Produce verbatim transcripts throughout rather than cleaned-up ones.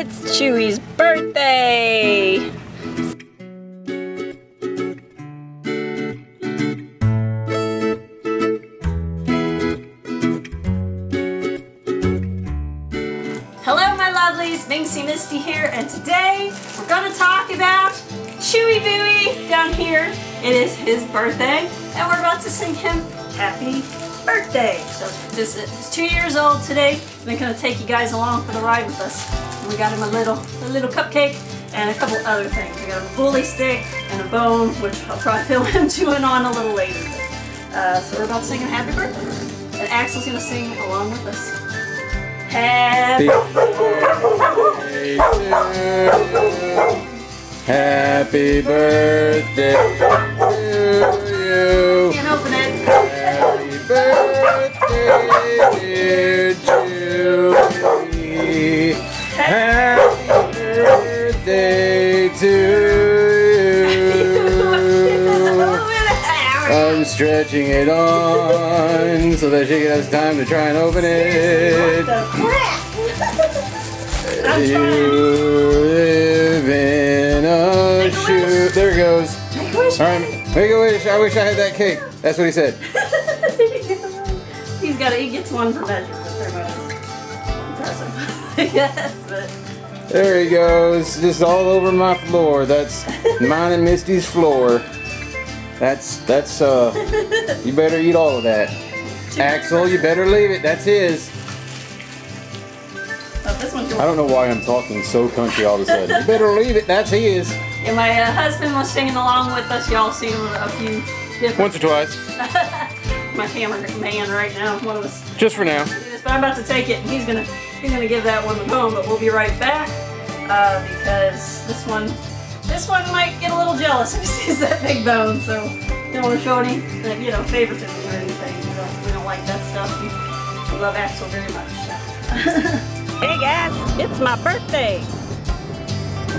It's Chewy's birthday! Minxie Misty here, and today we're going to talk about Chewy Booey down here. It is his birthday, and we're about to sing him happy birthday. So this is two years old today. We're going to take you guys along for the ride with us. And we got him a little, a little cupcake and a couple other things. We got him a bully stick and a bone, which I'll probably fill him to and on a little later. Uh, so we're about to sing him happy birthday, and Axel's going to sing along with us. Happy birthday to you. Happy birthday to you. Can't open it. Happy birthday, dear Chewy. Happy birthday to you. I'm stretching it on so that she has time to try and open it. You live in a shoe. There it goes. Make a wish. All right. Make a wish. I wish I had that cake. That's what he said. He's got. A, he gets one for measure. Yes. But. There he goes. Just all over my floor. That's mine and Misty's floor. That's that's. Uh. You better eat all of that. Axel, you better leave it. That's his. I don't know why I'm talking so country all of a sudden. You better leave it, that's his. And my uh, husband was singing along with us. Y'all seen a few different... Once or twice. My hammer man right now. One of us. Just for now. But I'm about to take it, and he's gonna he's gonna give that one the bone. But we'll be right back uh, because this one this one might get a little jealous if he sees that big bone. So don't want to show any you know favoritism or anything. We don't, we don't like that stuff. We, we love Axel very much. So. Hey guys, it's my birthday.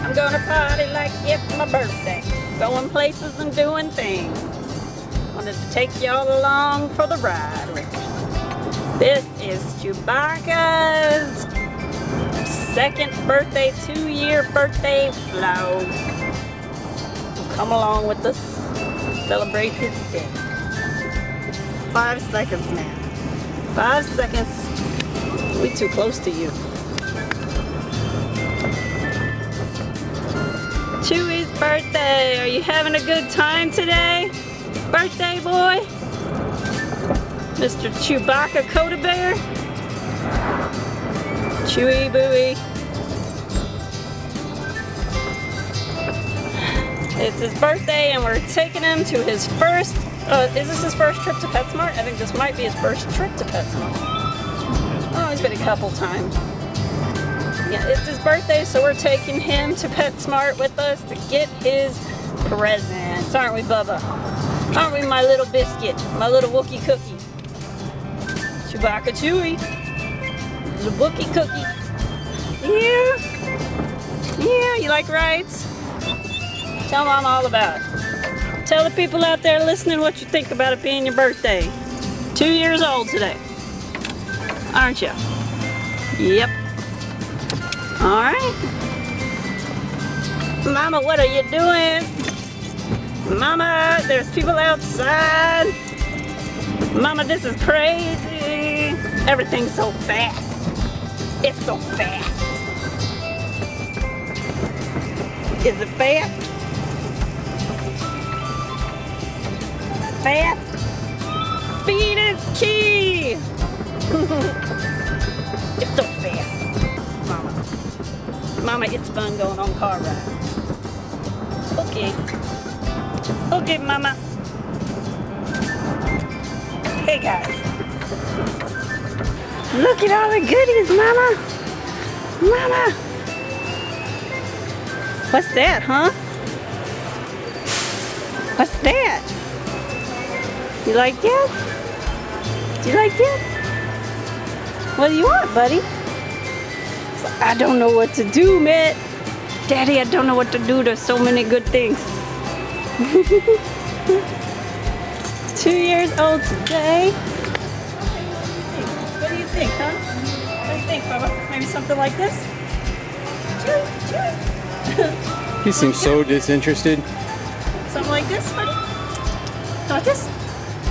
I'm gonna party like it's my birthday. Going places and doing things. Wanted to take y'all along for the ride with me. This is Chewbacca's second birthday, two-year birthday vlog. Come along with us, celebrate his day. Five seconds now. Five seconds. We're too close to you. Chewy's birthday. Are you having a good time today? Birthday boy? Mister Chewbacca Coda Bear? Chewy Booey. It's his birthday and we're taking him to his first, uh, is this his first trip to PetSmart? I think this might be his first trip to PetSmart. Oh, he's been a couple times. Yeah, it's his birthday, so we're taking him to PetSmart with us to get his presents. Aren't we, Bubba? Aren't we, my little biscuit? My little Wookie cookie? Chewbacca Chewy. The Wookie cookie. Yeah. Yeah, you like rides? Tell Mom all about it. Tell the people out there listening what you think about it being your birthday. Two years old today. Aren't you? Yep. All right. Mama, what are you doing? Mama, there's people outside. Mama, this is crazy. Everything's so fast. It's so fast. Is it fast? Fast? Speed is key. It's so fast, Mama. Mama, it's fun going on car rides. Okay. Okay, Mama. Hey, guys. Look at all the goodies, Mama. Mama. What's that, huh? What's that? You like that? Do you like that? What do you want, buddy? I don't know what to do, Matt. Daddy, I don't know what to do. There's so many good things. Two years old today. What do you think, huh? What do you think, Bubba? Maybe something like this? He seems so disinterested. Something like this, buddy? Like this?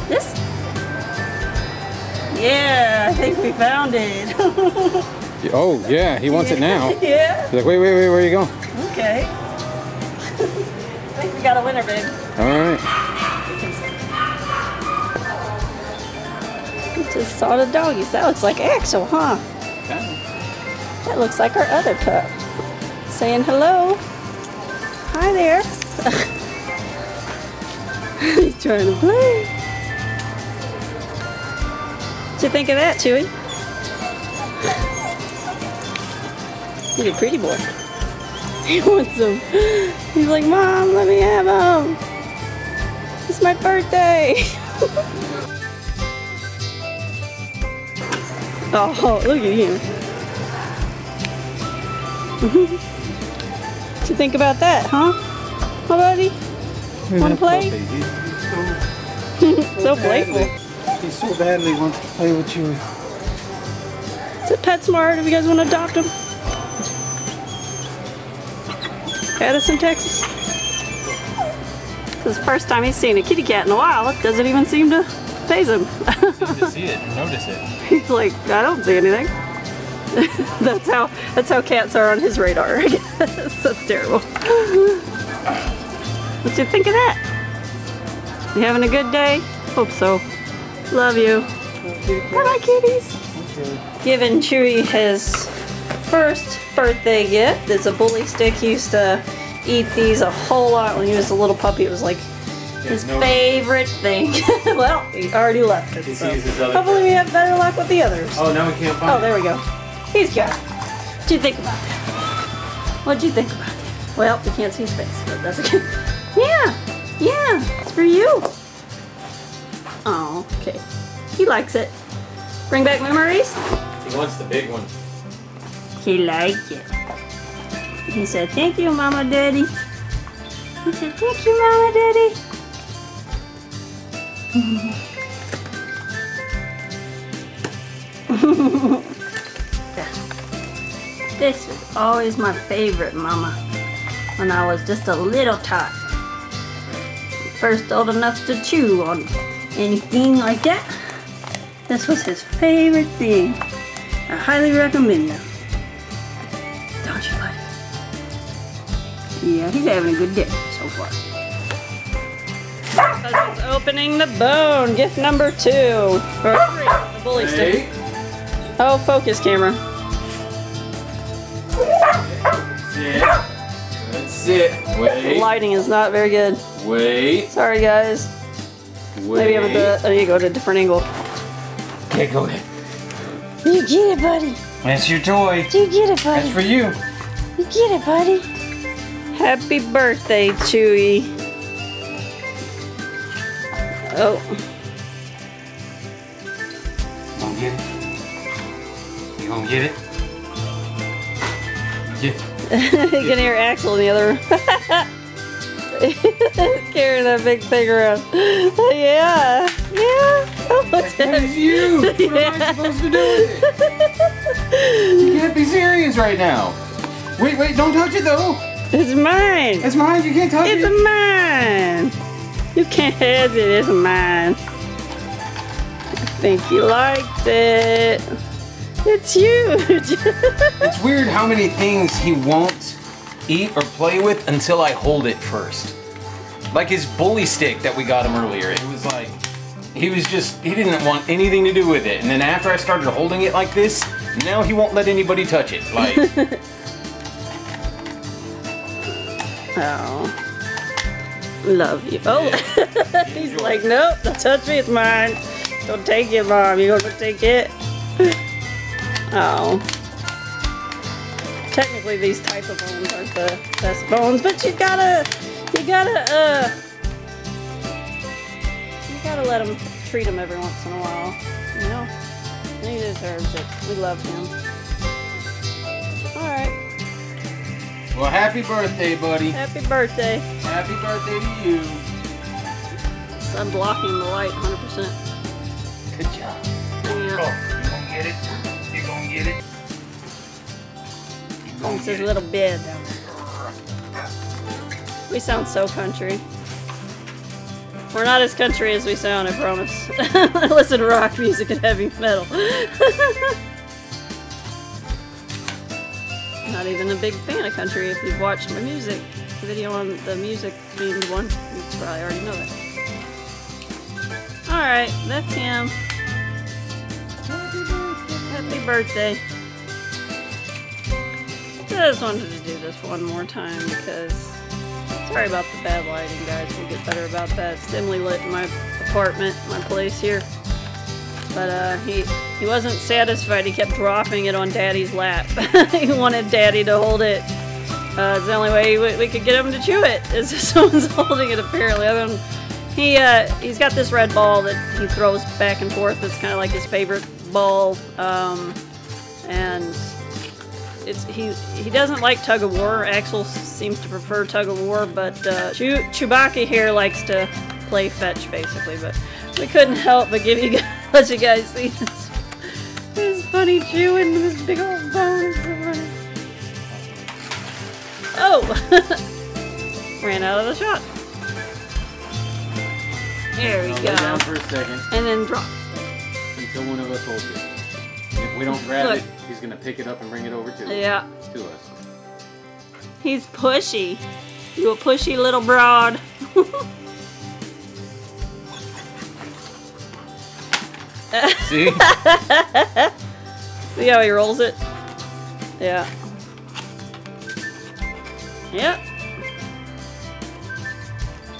This? Yeah, I think we found it. Oh, yeah, he wants yeah. it now. Yeah. He's like, wait, wait, wait, where are you going? Okay. I think we got a winner, babe. All right. We just saw the doggies. That looks like Axel, huh? Yeah. That looks like our other pup. Saying hello. Hi there. He's trying to play. What'd you think of that, Chewy? He's a pretty boy. He wants him. He's like, Mom, let me have him. It's my birthday. Oh, look at him. What you think about that, huh? My buddy? Want to play? Puppy. He's so, so, so playful. He so badly wants to play with you. Is it PetSmart? If you guys want to adopt him? Addison, Texas. This is the first time he's seen a kitty cat in a while. It doesn't even seem to faze him. He seems to see it and notice it. He's like, I don't see anything. That's how that's how cats are on his radar, I guess. That's terrible. What'd you think of that? You having a good day? Hope so. Love you. Bye-bye, kitties. Giving Chewy his first birthday gift is a bully stick. He used to eat these a whole lot when he was a little puppy. It was like his no favorite thing. Well, he already left it. So. Hopefully we have better luck with the others. Oh, now we can't find Oh, there we go. He's got it. What'd you think about that? What'd you think about it? Well, we can't see his face, but that's okay. Yeah, yeah, it's for you. Oh, okay. He likes it. Bring back memories? He wants the big one. He liked it. He said, thank you, Mama Daddy. He said, thank you, Mama Daddy. This was always my favorite, Mama, when I was just a little tot. First old enough to chew on anything like that. This was his favorite thing. I highly recommend them. Don't you, buddy? Yeah, he's having a good day so far. Cousins opening the bone. Gift number two. Or three. The bully stick. Oh, focus camera. Yeah. That's it. Wait. The lighting is not very good. Wait. Sorry, guys. Wait. Maybe I'm at the. I need to go to a different angle. Okay, go ahead. You get it, buddy. That's your toy. You get it, buddy. That's for you. You get it, buddy. Happy birthday, Chewy. Oh. You gonna get it? You gonna get it? Yeah. You can hear Axel in the other room. Carrying that big thing around. Yeah. Yeah. That is you! What yeah. am I supposed to do with it? You can't be serious right now. Wait, wait, don't touch it though! It's mine! It's mine, you can't touch it's it! It's mine! You can't have it, it's mine. I think he liked it. It's huge! It's weird how many things he won't eat or play with until I hold it first. Like his bully stick that we got him earlier, it was like... He was just, he didn't want anything to do with it. And then after I started holding it like this, now he won't let anybody touch it. Like. Oh. Love you. Oh. Yeah. He's Enjoy. Like, nope, don't touch me, it's mine. Don't take it, Mom. You're going to take it. Oh. Technically, these types of bones aren't the best bones, but you gotta, you gotta, uh, gotta let him treat him every once in a while, you know? He deserves it. We love him. Alright. Well, happy birthday, buddy. Happy birthday. Happy birthday to you. It's unblocking the light one hundred percent. Good job. Yeah. Oh, you gonna get it. You gonna get it. You gonna it's get his it. Little bed down there. We sound so country. We're not as country as we sound, I promise. I listen to rock music and heavy metal. Not even a big fan of country. If you've watched my music video on the music themed one, you probably already know that. Alright, that's him. Happy birthday. I just wanted to do this one more time because... Sorry about the bad lighting, guys. We'll get better about that. It's dimly lit in my apartment, my place here. But uh, he, he wasn't satisfied. He kept dropping it on Daddy's lap. He wanted Daddy to hold it. Uh, it's the only way we, we could get him to chew it, is if someone's holding it, apparently. Other than he, uh, he's got this red ball that he throws back and forth. It's kind of like his favorite ball. Um, and... It's, he, he doesn't like tug-of-war. Axel seems to prefer tug-of-war, but uh, Chew Chewbacca here likes to play fetch, basically. But we couldn't help but give you guys, let you guys see this, this funny Chew and this big old bone. Oh! Ran out of the shot. There we I'll go. Down for a second. And then drop. Until one of us holds it. If we don't grab Look. it, he's going to pick it up and bring it over to, yeah. to us. He's pushy. You a pushy little broad. See? See how he rolls it? Yeah. Yep.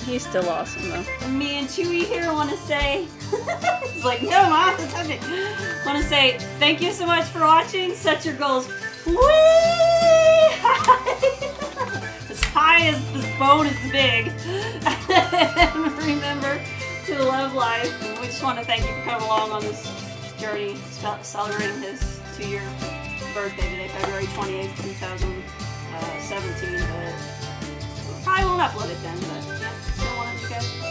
He's still awesome, though. Me and Chewy here want to say, it's like, no, I have to touch it. Want to say thank you so much for watching. Set your goals way high, as high as this bone is big. And remember to love life. We just want to thank you for coming along on this journey, celebrating his two-year birthday today, February twenty-eighth, two thousand seventeen. But I won't upload it then, but yeah, still wanted you guys.